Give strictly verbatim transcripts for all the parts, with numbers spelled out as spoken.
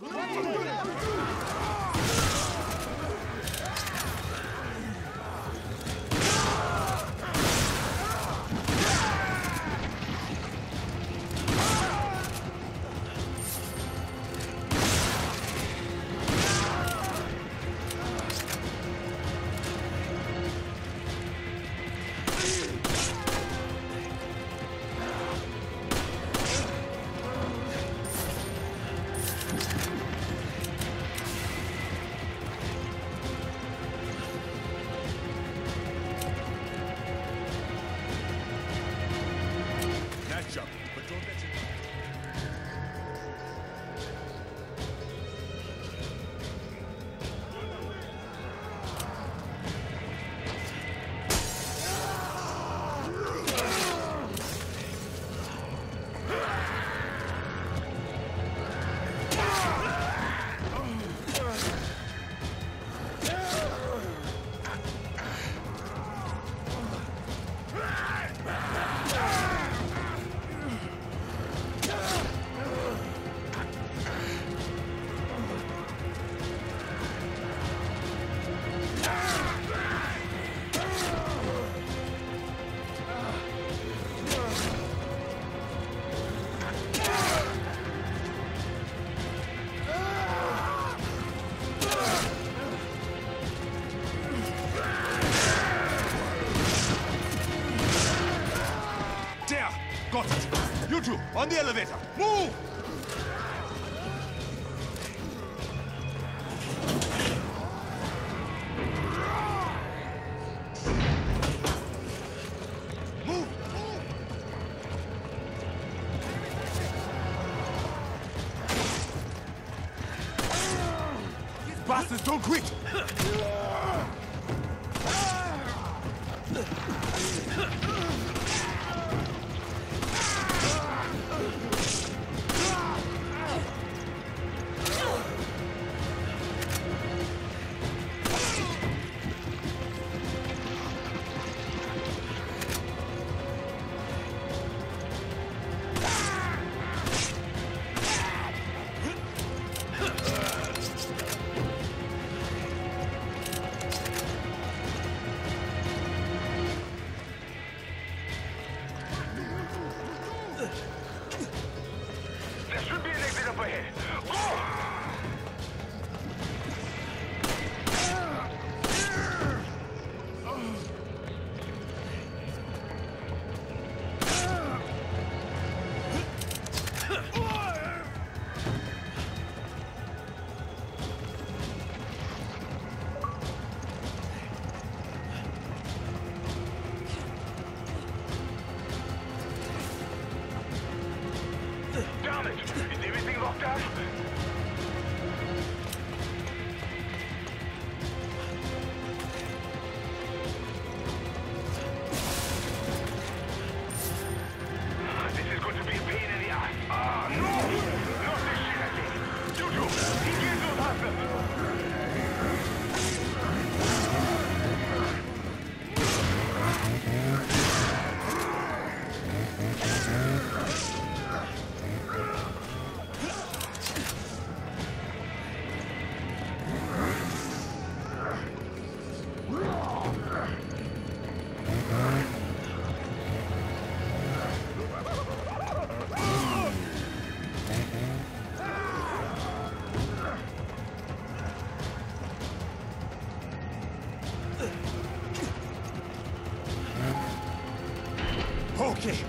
Got it. You two, on the elevator. Move! Move! Bastards, don't quit! Okay.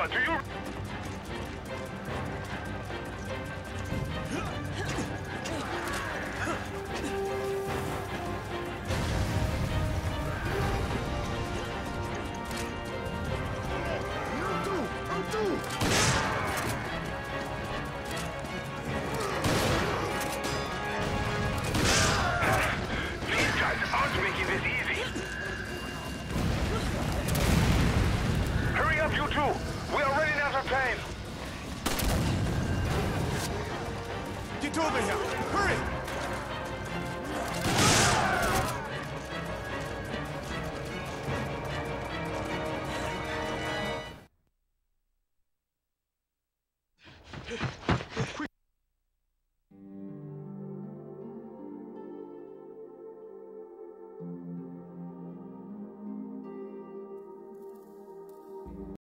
Eva, do you... Hurry!